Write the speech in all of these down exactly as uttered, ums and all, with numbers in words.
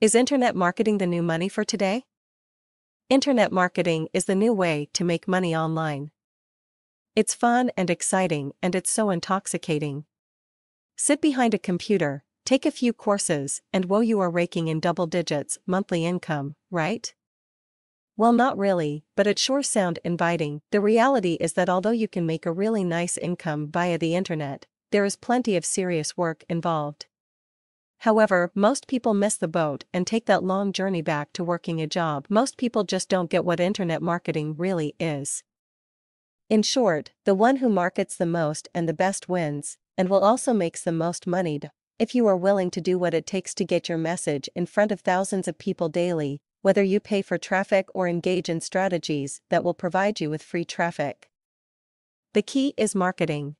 Is internet marketing the new money for today? Internet marketing is the new way to make money online. It's fun and exciting, and it's so intoxicating. Sit behind a computer, take a few courses, and whoa, you are raking in double digits monthly income, right? Well, not really, but it sure sounds inviting. The reality is that although you can make a really nice income via the internet, there is plenty of serious work involved. However, most people miss the boat and take that long journey back to working a job. Most people just don't get what internet marketing really is. In short, the one who markets the most and the best wins, and will also makes the most money if you are willing to do what it takes to get your message in front of thousands of people daily, whether you pay for traffic or engage in strategies that will provide you with free traffic. The key is marketing.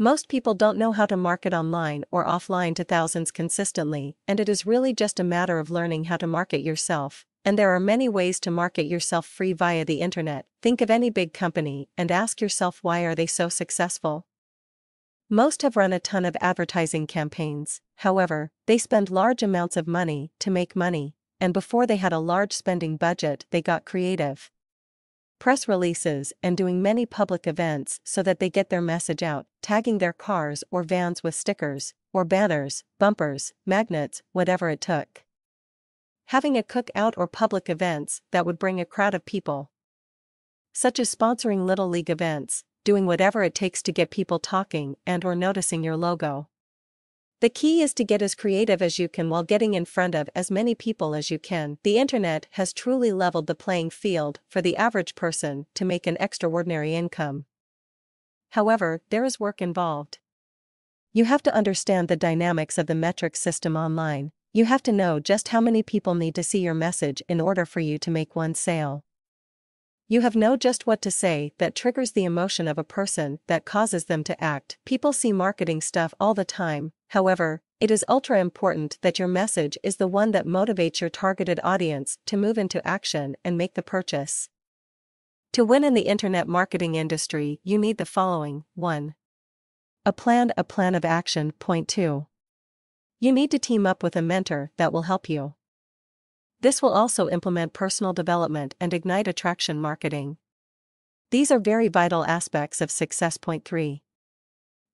Most people don't know how to market online or offline to thousands consistently, and it is really just a matter of learning how to market yourself, and there are many ways to market yourself free via the internet. Think of any big company and ask yourself, why are they so successful? Most have run a ton of advertising campaigns. However, they spend large amounts of money to make money, and before they had a large spending budget, they got creative. Press releases and doing many public events so that they get their message out, tagging their cars or vans with stickers, or banners, bumpers, magnets, whatever it took. Having a cookout or public events that would bring a crowd of people. Such as sponsoring Little League events, doing whatever it takes to get people talking and or noticing your logo. The key is to get as creative as you can while getting in front of as many people as you can. The internet has truly leveled the playing field for the average person to make an extraordinary income. However, there is work involved. You have to understand the dynamics of the metric system online. You have to know just how many people need to see your message in order for you to make one sale. You have know just what to say that triggers the emotion of a person that causes them to act. People see marketing stuff all the time. However, it is ultra important that your message is the one that motivates your targeted audience to move into action and make the purchase. To win in the internet marketing industry, you need the following. one. A plan, a plan of action. Point two. You need to team up with a mentor that will help you. This will also implement personal development and ignite attraction marketing. These are very vital aspects of success. Point three.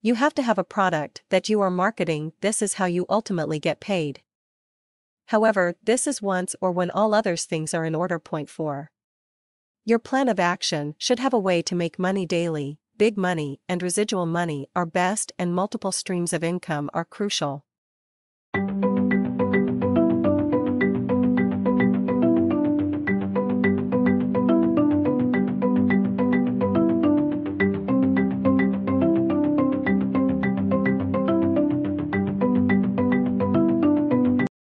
You have to have a product that you are marketing. This is how you ultimately get paid. However, this is once or when all other things are in order. Point four. Your plan of action should have a way to make money daily. Big money and residual money are best, and multiple streams of income are crucial.